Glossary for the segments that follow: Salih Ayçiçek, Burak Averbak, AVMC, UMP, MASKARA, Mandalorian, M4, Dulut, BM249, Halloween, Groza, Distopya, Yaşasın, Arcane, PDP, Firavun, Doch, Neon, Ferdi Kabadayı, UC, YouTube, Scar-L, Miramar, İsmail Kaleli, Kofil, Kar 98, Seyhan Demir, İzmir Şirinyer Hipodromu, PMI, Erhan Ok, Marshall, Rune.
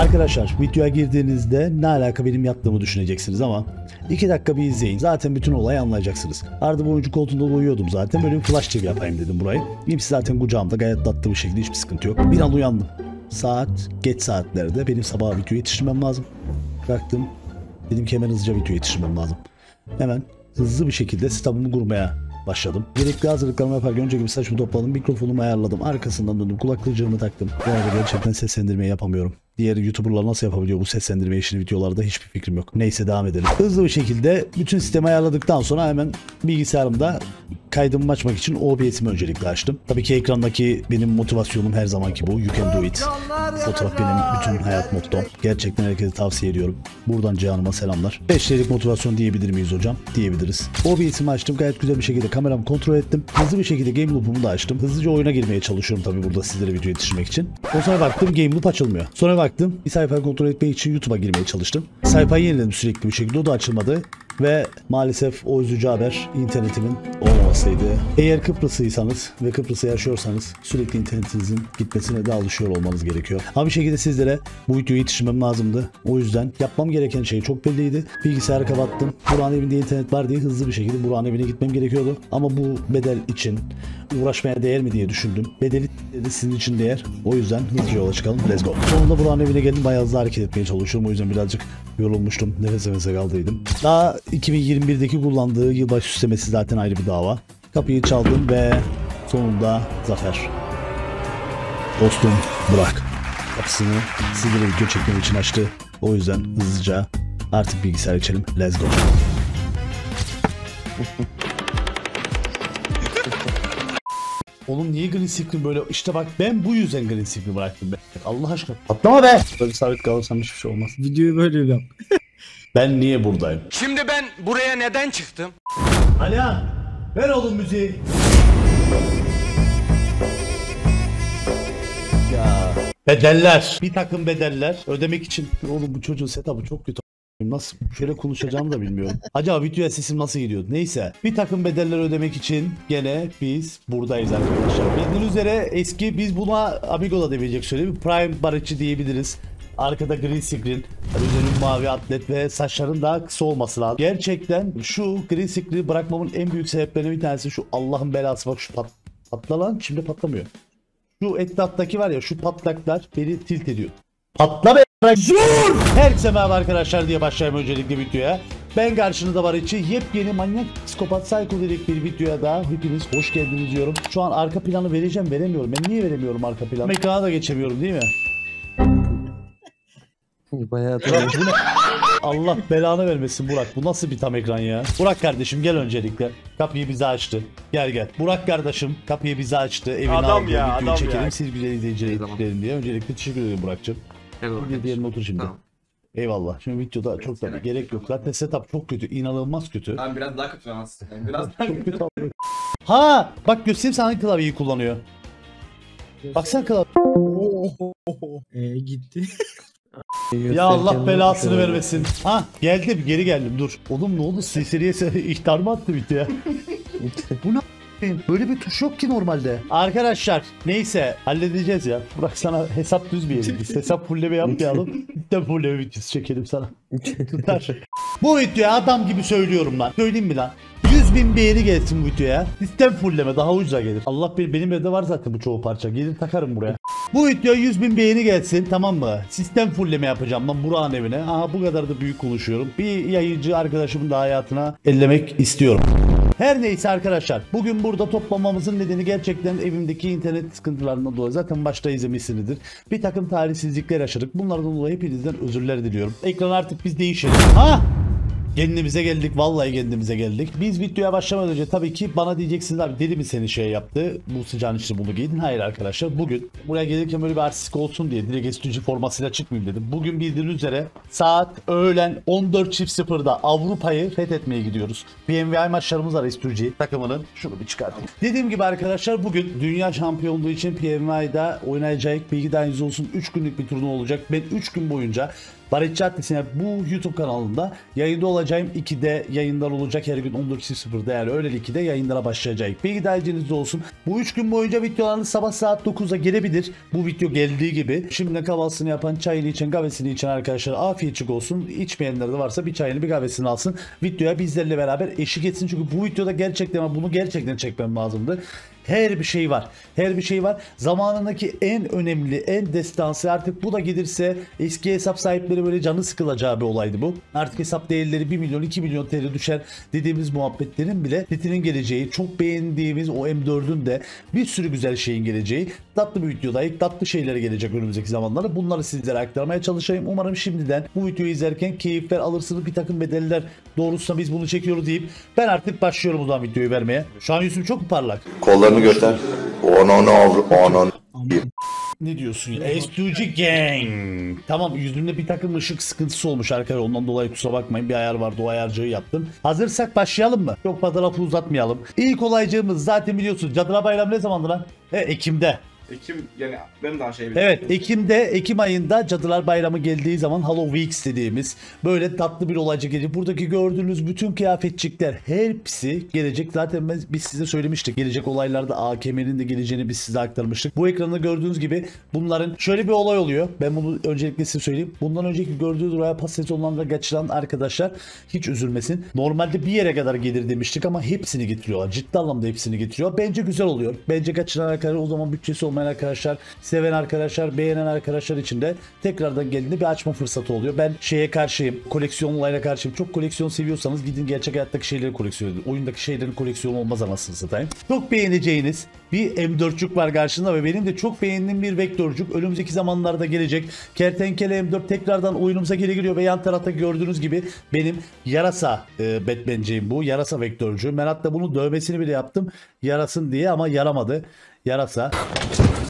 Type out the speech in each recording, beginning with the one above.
Arkadaşlar videoya girdiğinizde ne alaka benim yattığımı düşüneceksiniz ama 2 dakika bir izleyin. Zaten bütün olayı anlayacaksınız. Arada oyuncu koltuğunda uyuyordum zaten. Böyle bir flash TV yapayım dedim burayı. İmsi zaten kucağımda gayet tatlı bir şekilde, hiçbir sıkıntı yok. Bir an uyandım. Saat geç saatlerde. Benim sabah video yetiştirmem lazım. Bıraktım. Dedim ki hemen hızlıca video yetiştirmem lazım. Hemen hızlı bir şekilde stabımı kurmaya başladım. Gerekli hazırlıklarımı yaparken önce gibi saçımı topladım. Mikrofonumu ayarladım. Arkasından döndüm. Kulaklığımı taktım. Bu arada gerçekten seslendirmeyi yapamıyorum. Diğer YouTuber'lar nasıl yapabiliyor bu seslendirme işini videolarda hiçbir fikrim yok. Neyse devam edelim. Hızlı bir şekilde bütün sistemi ayarladıktan sonra hemen bilgisayarımda kaydımı açmak için OBS'imi öncelikle açtım. Tabii ki ekrandaki benim motivasyonum her zamanki bu. You can do it. Fotoğraf benim bütün hayat mottom. Gerçekten herkese tavsiye ediyorum. Buradan Cihan'ıma selamlar. 5'lik motivasyon diyebilir miyiz hocam? Diyebiliriz. OBS'imi açtım. Gayet güzel bir şekilde kameramı kontrol ettim. Hızlı bir şekilde game loop'umu da açtım. Hızlıca oyuna girmeye çalışıyorum tabii burada sizlere video yetiştirmek için. O sonra baktım game loop açılmıyor. Sonra baktım bir sayfayı kontrol etmek için YouTube'a girmeye çalıştım. Sayfayı yeniledim sürekli bir şekilde. O da açılmadı. Ve maalesef o üzücü haber internetimin olmamasıydı. Eğer Kıbrıslıysanız ve Kıbrıs'ta yaşıyorsanız sürekli internetinizin gitmesine de alışıyor olmanız gerekiyor. Ama bir şekilde sizlere bu videoyu yetiştirmem lazımdı. O yüzden yapmam gereken şey çok belliydi. Bilgisayarı kapattım. Burak'ın evinde internet var diye hızlı bir şekilde Burak'ın evine gitmem gerekiyordu. Ama bu bedel için uğraşmaya değer mi diye düşündüm. Bedeli de sizin için değer. O yüzden hızlı yola çıkalım. Let's go. Sonunda Burak'ın evine geldim. Bayağı hızlı hareket etmeye çalışıyorum. O yüzden birazcık yorulmuştum. Nefes kaldıydım. Daha 2021'deki kullandığı yılbaşı süslemesi zaten ayrı bir dava. Kapıyı çaldım ve sonunda zafer. Dostum Burak kapısını sizlere video çekmem için açtı. O yüzden hızlıca artık bilgisayar içelim. Let's go. Oğlum niye green screen böyle? İşte bak ben bu yüzden green screen bıraktım be. Allah aşkına. Atlama be. Böyle sabit kalırsam hiçbir şey olmaz. Videoyu böyle yap. Ben niye buradayım? Şimdi ben buraya neden çıktım? Ala, ver oğlum müziği. Ya bedeller. Bir takım bedeller ödemek için. Oğlum bu çocuğun setup'ı çok kötü. Nasıl şöyle konuşacağımı da bilmiyorum. Acaba videoya sesim nasıl gidiyor? Neyse. Bir takım bedeller ödemek için gene biz buradayız arkadaşlar. Bildiğiniz üzere eski biz buna Amigo'da demeyecek şöyle bir Prime barıçı diyebiliriz. Arkada green screen, üzerinde mavi atlet ve saçların daha kısa olması lazım. Gerçekten şu green screen'i bırakmamın en büyük sebeplerinden bir tanesi şu Allah'ın belası. Bak şu patla lan, şimdi patlamıyor. Şu etraftaki var ya şu patlaklar beni tilt ediyor. Patla be! Herkese merhaba arkadaşlar diye başlayayım öncelikle videoya. Ben karşınızda var için yepyeni manyak psikopat psycho dedik bir videoya daha hepiniz hoş geldiniz diyorum. Şu an arka planı vereceğim, veremiyorum. Ben niye veremiyorum arka planı? Mekana da geçemiyorum değil mi? Bayağı Allah belanı vermesin Burak. Bu nasıl bir tam ekran ya? Burak kardeşim gel öncelikle. Kapıyı bize açtı. Gel gel. Burak kardeşim kapıyı bize açtı. Evine aldı. Videoyu çekelim. Siz güzel izleyicilerim diye. Öncelikle teşekkür ederim Burak'cığım. Bir diğerine otur şimdi. Tamam. Eyvallah. Şimdi videoda evet, çok da gerek yok. Zaten setup çok kötü. İnanılmaz kötü. Ben biraz daha kötü anlatsın. Biraz daha kötü. Ha! Bak göstereyim sana hangi klavyeyi kullanıyor. Baksana klavye. Gitti. Ya Allah belasını vermesin. Ha geldim, geri geldim dur. Oğlum ne oldu? Silsileye ihtar mı attı bitti ya? Bu ne a**ayım? Böyle bir tuş yok ki normalde. Arkadaşlar neyse halledeceğiz ya. Burak sana hesap düzmeyelim biz. Hesap fulleme yapmayalım. De fulleme videosu çekelim sana. Tutar. Bu videoya adam gibi söylüyorum lan. Söyleyeyim mi lan? 100.000 beğeni gelsin bu videoya. Sistem fulleme daha ucuza gelir. Allah bilir benim evde var zaten bu çoğu parça. Gelir takarım buraya. Bu video 100.000 beğeni gelsin tamam mı? Sistem fulleme yapacağım lan Burak'ın evine. Aha bu kadar da büyük konuşuyorum. Bir yayıncı arkadaşımın da hayatına ellemek istiyorum. Her neyse arkadaşlar bugün burada toplanmamızın nedeni gerçekten evimdeki internet sıkıntılarından dolayı zaten başta izlemişsinizdir. Bir takım talihsizlikler yaşadık. Bunlardan dolayı hepinizden özürler diliyorum. Ekran artık biz değişelim. Ha! Kendimize geldik vallahi kendimize geldik. Biz videoya başlamadan önce tabii ki bana diyeceksiniz abi deli mi seni şey yaptı bu sıcağın içine bunu giydin. Hayır arkadaşlar bugün buraya gelirken böyle bir artistik olsun diye direkt estücü formasıyla çıkmayayım dedim. Bugün bildiğiniz üzere saat öğlen 14.00'da Avrupa'yı fethetmeye gidiyoruz. PMI maçlarımız var estücü takımının. Şunu bir çıkartayım. Dediğim gibi arkadaşlar bugün dünya şampiyonluğu için PMI'da oynayacak bilgiden olsun 3 günlük bir turnuva olacak. Ben 3 gün boyunca Barış Caddesi'ne bu YouTube kanalında yayında olacağım. başlayacağım. 2'de yayınlar olacak, her gün 14.00'da yani öğlen 2'de yayınlara başlayacağım. Bilgi dairenizde olsun. Bu 3 gün boyunca videolarınız sabah saat 9'a gelebilir. Bu video geldiği gibi. Şimdi kahvaltısını yapan, çayını içen, kahvesini içen arkadaşlar afiyetçik olsun. İçmeyenler de varsa bir çayını bir kahvesini alsın. Videoya bizlerle beraber eşlik etsin. Çünkü bu videoda gerçekten bunu gerçekten çekmem lazımdı. Her bir şey var. Her bir şey var. Zamanındaki en önemli, en destansı, artık bu da gelirse eski hesap sahipleri böyle canı sıkılacağı bir olaydı bu. Artık hesap değerleri 1 milyon 2 milyon TL düşer dediğimiz muhabbetlerin bile titinin geleceği, çok beğendiğimiz o M4'ün de bir sürü güzel şeyin geleceği, tatlı bir videoda ilk tatlı şeyler gelecek önümüzdeki zamanlarda. Bunları sizlere aktarmaya çalışayım. Umarım şimdiden bu videoyu izlerken keyifler alırsınız, bir takım bedeller doğrultusunda biz bunu çekiyoruz deyip ben artık başlıyorum o zaman videoyu vermeye. Şu an yüzüm çok parlak. Kollarını göster. Onu. Ne diyorsun ya? S2G Gang. Tamam, yüzümde bir takım ışık sıkıntısı olmuş arkadaşlar. Ondan dolayı kusura bakmayın. Bir ayar vardı, o ayarcığı yaptım. Hazırsak başlayalım mı? Çok fazla lafı uzatmayalım. İlk olaycığımız zaten biliyorsunuz. Cadılar Bayramı ne zamandı lan? Ekim'de. Ekim yani ben daha şey biliyorum. Evet, Ekim ayında Cadılar Bayramı geldiği zaman Halloween dediğimiz böyle tatlı bir olacak gelecek. Buradaki gördüğünüz bütün kıyafetçikler hepsi gelecek. Zaten biz size söylemiştik. Gelecek olaylarda AKM'nin de geleceğini biz size aktarmıştık. Bu ekranda gördüğünüz gibi bunların şöyle bir olay oluyor. Ben bunu öncelikle size söyleyeyim. Bundan önceki gördüğünüz Royal Pass sezonlarında kaçıran arkadaşlar hiç üzülmesin. Normalde bir yere kadar gelir demiştik ama hepsini getiriyorlar. Ciddi anlamda hepsini getiriyor. Bence güzel oluyor. Bence kaçıran arkadaşlar, o zaman bütçesi olmayan arkadaşlar, seven arkadaşlar, beğenen arkadaşlar için de tekrardan geldiğinde bir açma fırsatı oluyor. Ben şeye karşıyım, koleksiyon olayına karşıyım. Çok koleksiyon seviyorsanız gidin gerçek hayattaki şeyleri koleksiyon edin. Oyundaki şeylerin koleksiyonu olmaz anasını satayım. Çok beğeneceğiniz bir M4'cük var karşında ve benim de çok beğendiğim bir vektörcük. Önümüzdeki zamanlarda gelecek. Kertenkele M4 tekrardan oyunumuza geri giriyor ve yan tarafta gördüğünüz gibi benim yarasa Batman'ciyim bu. Yarasa vektörcüğüm. Ben hatta bunun dövmesini bile yaptım. Yarasın diye ama yaramadı. Yarasa.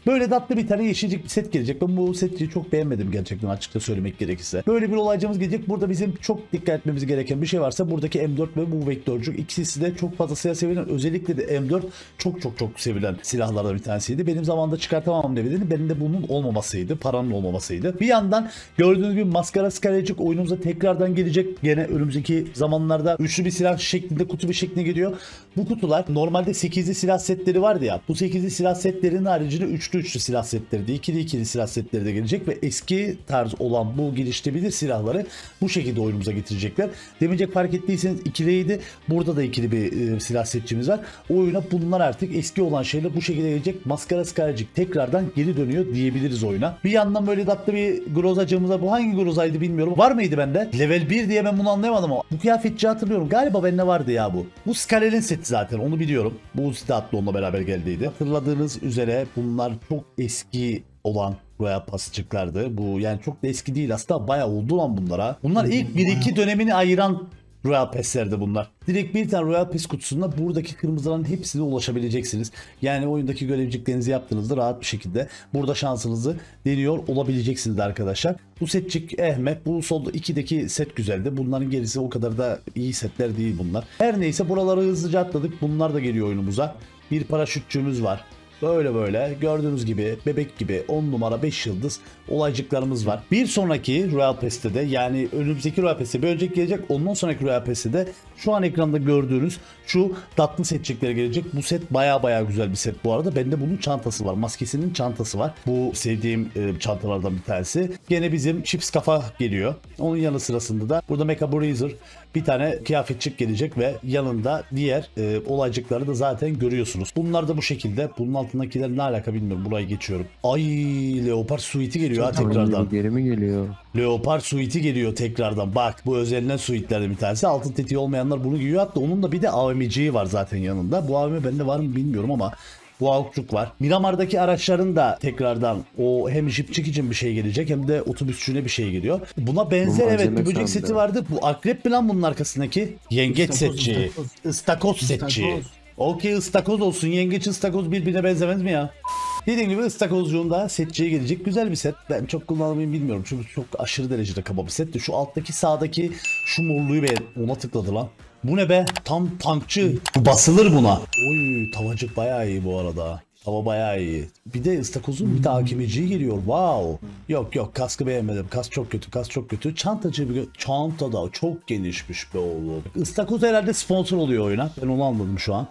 Böyle tatlı bir tane yeşilcik bir set gelecek. Ben bu seti çok beğenmedim gerçekten, açıkça söylemek gerekirse. Böyle bir olaycımız gelecek. Burada bizim çok dikkat etmemiz gereken bir şey varsa buradaki M4 ve bu vektörcük, ikisi de çok fazlasıyla sevilen, özellikle de M4 çok sevilen silahlardan bir tanesiydi. Benim zamanında çıkartamam demediğini, benim de bunun olmamasıydı, paranın olmamasıydı. Bir yandan gördüğünüz gibi maskara Scar-L oyunumuza tekrardan gelecek. Gene önümüzdeki zamanlarda üçlü bir silah şeklinde, kutu bir şekline geliyor. Bu kutular normalde 8'li silah setleri vardı ya. Bu 8'li silah setlerinin haricinde 3'lü silah setleri de, 2'li silah setleri de gelecek ve eski tarz olan bu geliştirebilir silahları bu şekilde oyunumuza getirecekler. Demeyecek fark ettiyseniz ikiliydi. Burada da ikili bir silah setçimiz var. Oyuna bunlar artık eski olan şeyler bu şekilde gelecek. Maskara Scar-L'cik tekrardan geri dönüyor diyebiliriz oyuna. Bir yandan böyle tatlı bir Grozacımıza, bu hangi Groza'ydı bilmiyorum. Var mıydı bende? Level 1 diye ben bunu anlayamadım ama bu kıyafetçi hatırlıyorum. Galiba bende vardı ya bu. Bu Scar-L'in seti zaten, onu biliyorum. Bu UC tatlı onunla beraber geldiydi. Hatırladığınız üzere bunlar çok eski olan Royal Pass'cıklardı. Bu yani çok da eski değil aslında, bayağı oldu lan bunlara. Bunlar ilk 1-2 dönemini ayıran Royal Pass'lerdi bunlar. Direkt bir tane Royal Pass kutusunda buradaki kırmızıların hepsine ulaşabileceksiniz. Yani oyundaki görevciklerinizi yaptığınızda rahat bir şekilde burada şansınızı deniyor olabileceksiniz arkadaşlar. Bu setçik Ahmet, bu solda 2'deki set güzeldi. Bunların gerisi o kadar da iyi setler değil bunlar. Her neyse, buraları hızlıca atladık. Bunlar da geliyor oyunumuza. Bir paraşütçümüz var. Böyle gördüğünüz gibi bebek gibi 10 numara 5 yıldız olaycıklarımız var. Bir sonraki Royal Pass'te de, yani önümüzdeki Royal Pass'te bir önceki gelecek, ondan sonraki Royal Pass'te de şu an ekranda gördüğünüz şu tatlı setçikleri gelecek. Bu set baya güzel bir set bu arada. Bende bunun çantası var. Maskesinin çantası var. Bu sevdiğim çantalardan bir tanesi. Gene bizim Chips Kafa geliyor. Onun yanı sırasında da burada Mecha Breezer bir tane kıyafetçik gelecek ve yanında diğer olaycıkları da zaten görüyorsunuz. Bunlar da bu şekilde. Bunun altındakiler ne alaka bilmiyorum. Burayı geçiyorum. Ay, Leopar Suite'i geliyor ha tekrardan. Geri mi geliyor? Leopar Suite'i geliyor tekrardan. Bak, bu özenilen suitlerden bir tanesi. Altın tetiği olmayanlar bunu giyiyor. Hatta onun da bir de AVMC'yi var zaten yanında. Bu AVM bende var mı bilmiyorum ama bu avukçuk var. Miramar'daki araçların da tekrardan o hem jipçik için bir şey gelecek hem de otobüsçüne bir şey geliyor. Buna benzer evet bir böcek seti vardı. Bu akrep mi lan bunun arkasındaki? Yengeç setçi. Istakoz setçi. Okey, ıstakoz olsun. Yengeç, ıstakoz birbirine benzemez mi ya? Dediğim gibi ıstakozcuğunda setçiye gelecek. Güzel bir set. Ben çok kullanmayı bilmiyorum. Çünkü çok aşırı derecede kaba bir setti. Şu alttaki sağdaki şu morluyu beğendim. Ona tıkladı lan. Bu ne be? Tam tankçı. Bu basılır buna. Oy, tavacık bayağı iyi bu arada. Ama bayağı iyi. Bir de ıstakozun bir de AKM'ciyi geliyor. Wow. Yok yok, kaskı beğenmedim. Kask çok kötü. Kask çok kötü. Çantacı bir çanta da çok genişmiş be oğlum. İstakoz herhalde sponsor oluyor oyuna. Ben onu anladım şu an.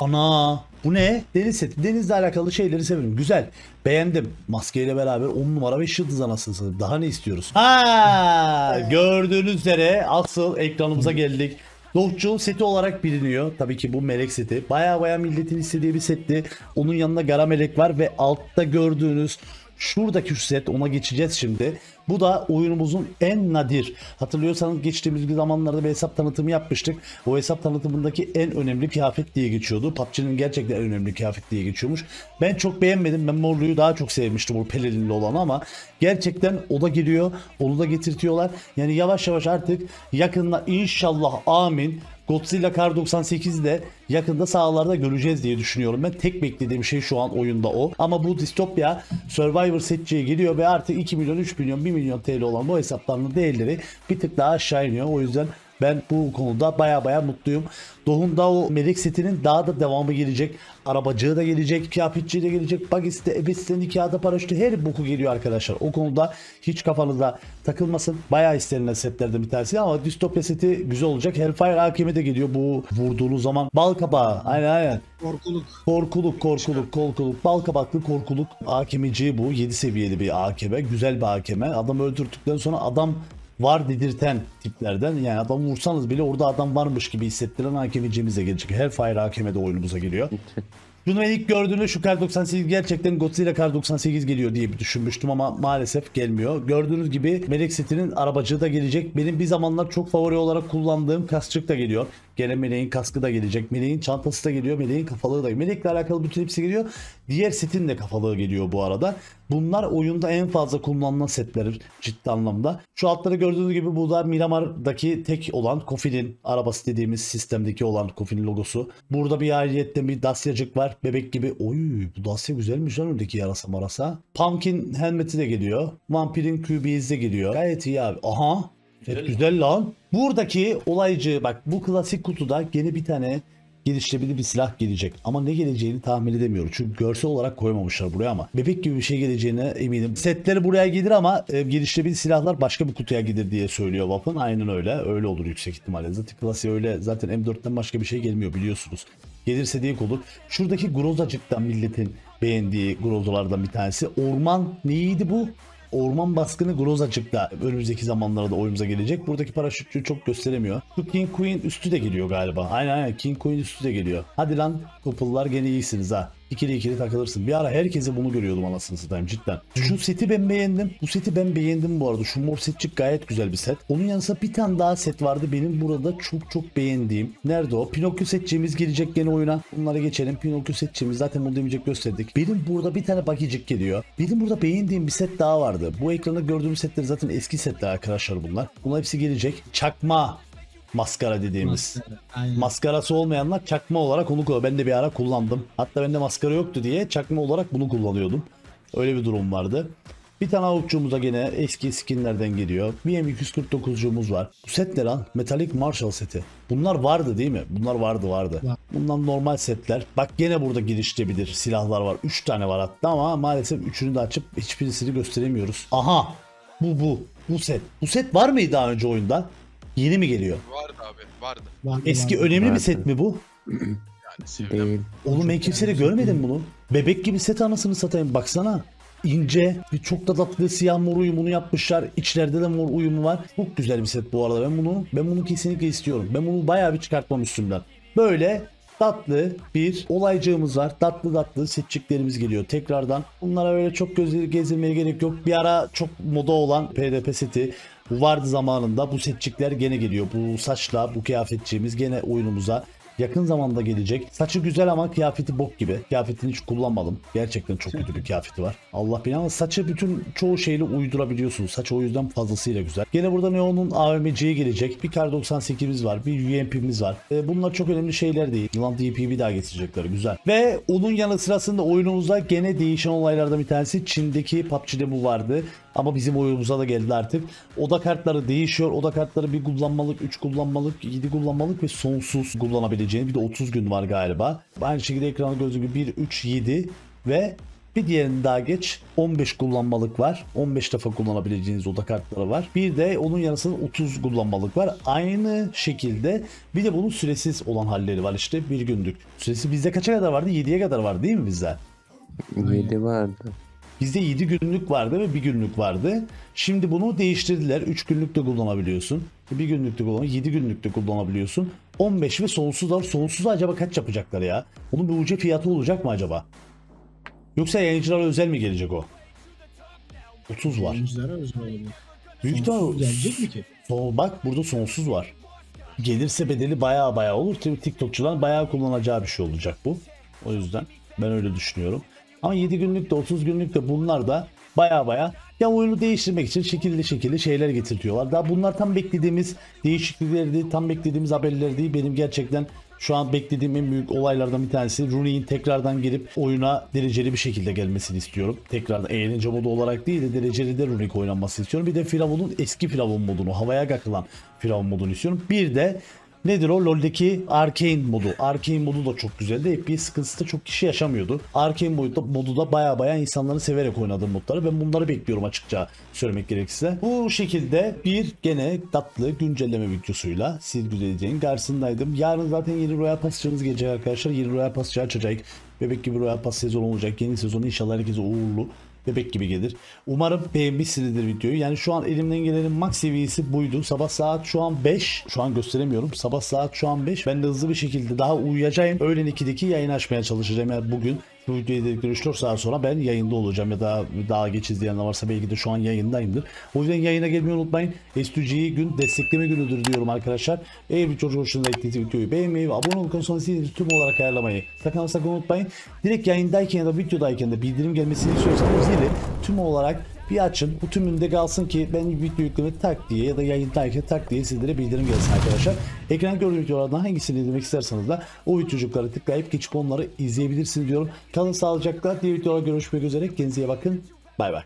Ana. Bu ne? Deniz seti. Denizle alakalı şeyleri severim. Güzel. Beğendim. Maskeyle beraber 10 numara 5 yıldız anasını satayım. Daha ne istiyoruz? Ha! Gördüğünüz üzere asıl ekranımıza geldik. Doh'cunun seti olarak biliniyor. Tabii ki bu melek seti. Baya baya milletin istediği bir setti. Onun yanında Gara Melek var ve altta gördüğünüz şuradaki şu set, ona geçeceğiz şimdi. Bu da oyunumuzun en nadir. Hatırlıyorsanız geçtiğimiz bir zamanlarda bir hesap tanıtımı yapmıştık. O hesap tanıtımındaki en önemli kıyafet diye geçiyordu. PUBG'nin gerçekten en önemli kıyafet diye geçiyormuş. Ben çok beğenmedim. Ben morluyu daha çok sevmiştim, o pelerinli olanı, ama gerçekten o da geliyor. Onu da getirtiyorlar. Yani yavaş yavaş artık yakında inşallah, amin, Godzilla Kar 98'i de yakında sahalarda göreceğiz diye düşünüyorum. Ben tek beklediğim şey şu an oyunda o. Ama bu Distopya Survivor setçiye geliyor ve artık 2 milyon, 3 milyon, 1 milyon TL olan bu hesapların değerleri bir tık daha aşağı iniyor. O yüzden ben bu konuda baya baya mutluyum. Doh'un da o melek setinin daha da devamı gelecek. Arabacığı da gelecek, kıyafetçiği de gelecek, bagisi de, ebesinin nikahı da, paraşütü, her boku geliyor arkadaşlar. O konuda hiç kafanıza takılmasın. Bayağı istenilen setlerden bir tanesi ama Distopya seti güzel olacak. Hellfire AKM de geliyor, bu vurduğunuz zaman. Bal kabağı, aynen aynen. Korkuluk. Korkuluk. Bal kabaklı korkuluk AKM'ci bu. 7 seviyeli bir AKM, güzel bir AKM. Adamı öldürdükten sonra adam var dedirten tiplerden, yani adam vursanız bile orada adam varmış gibi hissettiren AKM'cimize gelecek. Hellfire AKM de oyunumuza geliyor. Bunu ilk gördüğümde şu Kar 98 gerçekten Godzilla Kar 98 geliyor diye düşünmüştüm ama maalesef gelmiyor. Gördüğünüz gibi melek setinin arabacığı da gelecek. Benim bir zamanlar çok favori olarak kullandığım kaskçık da geliyor. Gene meleğin kaskı da gelecek. Meleğin çantası da geliyor. Meleğin kafalığı da. Melekle alakalı bütün hepsi geliyor. Diğer setin de kafalığı geliyor bu arada. Bunlar oyunda en fazla kullanılan setler ciddi anlamda. Şu altları gördüğünüz gibi bu da Miramar'daki tek olan Kofil'in arabası dediğimiz sistemdeki olan Kofil'in logosu. Burada bir ayrıyetten bir dasyacık var. Bebek gibi. Oy, bu dasya güzelmiş lan, öndeki yarasa marasa. Pumpkin helmeti de geliyor. Vampirin QB'si de geliyor. Gayet iyi abi. Aha. Evet, güzel lan. Buradaki olaycı, bak bu klasik kutuda gene bir tane geliştirebilir bir silah gelecek. Ama ne geleceğini tahmin edemiyorum. Çünkü görsel olarak koymamışlar buraya ama bebek gibi bir şey geleceğine eminim. Setleri buraya gelir ama geliştirebilir silahlar başka bir kutuya gelir diye söylüyor Vap'ın. Aynen öyle. Öyle olur yüksek ihtimalle. Zaten klasiği öyle. Zaten M4'ten başka bir şey gelmiyor biliyorsunuz. Gelirse diye olur. Şuradaki Grozacık'tan milletin beğendiği Grozalardan bir tanesi. Orman neydi bu? Orman baskını Grozacık'ta önümüzdeki zamanlarda oyunumuza gelecek. Buradaki paraşütçüyü çok gösteremiyor. Şu King Queen üstü de geliyor galiba. Aynen aynen, King Queen üstü de geliyor. Hadi lan kopullar, gene iyisiniz ha. İkili ikili takılırsın. Bir ara herkese bunu görüyordum anasını satayım cidden. Şu seti ben beğendim. Bu seti ben beğendim bu arada. Şu mor setçik gayet güzel bir set. Onun yanı sıra bir tane daha set vardı benim burada çok çok beğendiğim. Nerede o? Pinokyo setçiğimiz gelecek gene oyuna. Bunlara geçelim. Pinokyo setçiğimiz zaten bunu demeyecek, gösterdik. Benim burada bir tane bakicik geliyor. Benim burada beğendiğim bir set daha vardı. Bu ekranda gördüğümüz setler zaten eski setler arkadaşlar bunlar. Bunlar hepsi gelecek. Çakma maskara dediğimiz. Maskara, maskarası olmayanlar çakma olarak onu kullanıyor. Ben de bir ara kullandım. Hatta bende maskara yoktu diye çakma olarak bunu kullanıyordum. Öyle bir durum vardı. Bir tane avukçumuz da gene eski skinlerden geliyor. BM249'cumuz var. Bu set ne lan? Metalik Marshall seti. Bunlar vardı değil mi? Bunlar vardı. Bundan normal setler. Bak gene burada geliştirebilir silahlar var. 3 tane var hatta ama maalesef 3'ünü de açıp hiçbirisini gösteremiyoruz. Aha! Bu set. Bu set var mıydı daha önce oyunda? Yeni mi geliyor? Vardı abi, vardı. Eski önemli bir set mi bu? Yani oğlum ben kimseyi görmedim bunu. Bebek gibi set anasını satayım, baksana. İnce, çok da tatlı siyah mor uyumunu yapmışlar. İçlerde de mor uyumu var. Çok güzel bir set bu arada. Ben bunu kesinlikle istiyorum. Ben bunu bayağı bir çıkartmam üstümden. Böyle tatlı bir olaycığımız var. Tatlı setçiklerimiz geliyor tekrardan. Bunlara öyle çok gözleri gezdirmeye gerek yok. Bir ara çok moda olan PDP seti vardı zamanında. Bu setçikler gene geliyor. Bu saçla bu kıyafetçiğimiz gene oyunumuza yakın zamanda gelecek. Saçı güzel ama kıyafeti bok gibi. Kıyafetini hiç kullanmadım. Gerçekten çok kötü bir kıyafeti var. Allah bilir ama saçı bütün çoğu şeyle uydurabiliyorsunuz. Saç o yüzden fazlasıyla güzel. Gene burada Neon'un AVMC'ye gelecek. Bir Kar 98'imiz var. Bir UMP'miz var. Bunlar çok önemli şeyler değil. Yılan DP'yi daha getirecekler. Güzel. Ve onun yanı sırasında oyunumuzda gene değişen olaylardan bir tanesi. Çin'deki PUBG'de bu vardı. Ama bizim oyunumuza da geldi artık. Oda kartları değişiyor. Oda kartları 1 kullanmalık, 3 kullanmalık, 7 kullanmalık ve sonsuz kullanabileceğiniz. Bir de 30 gün var galiba. Aynı şekilde ekrana gözüküyor. 1, 3, 7 ve bir diğerini daha geç 15 kullanmalık var. 15 defa kullanabileceğiniz oda kartları var. Bir de onun yanısında 30 kullanmalık var. Aynı şekilde bir de bunun süresiz olan halleri var, işte bir günlük. Süresi bizde kaça kadar vardı? 7'ye kadar vardı değil mi bizde? 7 vardı. Bizde 7 günlük vardı ve 1 günlük vardı. Şimdi bunu değiştirdiler. 3 günlük de kullanabiliyorsun. 1 günlük de kullanabiliyorsun. 7 günlük de kullanabiliyorsun. 15 ve sonsuz var. Sonsuz acaba kaç yapacaklar ya? Onun bir UC fiyatı olacak mı acaba? Yoksa yayıncılara özel mi gelecek o? 30 var. Yayıncılara özel olabilir. Büyük sonsuz gelecek mi ki? Bak burada sonsuz var. Gelirse bedeli baya olur. TikTokçular baya kullanacağı bir şey olacak bu. O yüzden ben öyle düşünüyorum. Ama 7 günlük de 30 günlük de bunlar da baya ya oyunu değiştirmek için şekilli şeyler getirtiyorlar. Daha bunlar tam beklediğimiz değişiklikleri değil, tam beklediğimiz haberleri değil. Benim gerçekten şu an beklediğim en büyük olaylardan bir tanesi Rune'in tekrardan gelip oyuna dereceli bir şekilde gelmesini istiyorum. Tekrardan eğlence modu olarak değil de dereceli de Rune oynanmasını istiyorum. Bir de Firavun'un eski Firavun modunu, havaya kakılan Firavun modunu istiyorum. Bir de nedir o? LoL'deki Arcane modu. Arcane modu da çok güzeldi. Hep bir sıkıntısı da çok kişi yaşamıyordu. Arcane modu da baya insanları severek oynadığı modları. Ben bunları bekliyorum açıkça söylemek gerekirse. Bu şekilde bir gene tatlı güncelleme videosuyla sizlerin karşısındaydım. Yarın zaten yeni Royal Pass'cımız gelecek arkadaşlar. Yeni Royal Pass'cı açacak. Bebek gibi Royal Pass sezonu olacak. Yeni sezonu inşallah herkese uğurlu. Bebek gibi gelir. Umarım beğenmişsinizdir videoyu. Yani şu an elimden gelenin max seviyesi buydu. Sabah saat şu an 5. Şu an gösteremiyorum. Sabah saat şu an 5. Ben de hızlı bir şekilde daha uyuyacağım. Öğlen 2'deki yayını açmaya çalışacağım. Yani bugün bu videoyu dedikleri 3-4 saat sonra ben yayında olacağım. Ya da daha geç izleyenler varsa belki de şu an yayındayımdır. O yüzden yayına gelmeyi unutmayın. S2G'yi gün destekleme günüdür diyorum arkadaşlar. Eğer bir çocuk hoşuna gittiyse videoyu beğenmeyi ve abone olmak konusunda sizi tüm olarak ayarlamayı sakın unutmayın. Direkt yayındayken ya da videodayken de bildirim gelmesini istiyorsanız zili tüm olarak bir açın. Bu tümünde kalsın ki ben video yükleme tak diye ya da yayındayken tak diye sizlere bildirim gelsin arkadaşlar. Ekran gördüğü videolardan hangisini izlemek isterseniz de o videocuklara tıklayıp geçip onları izleyebilirsiniz diyorum. Kalın sağlıcakla. Diğer videolara görüşmek üzere. Kendinize iyi bakın. Bay bay.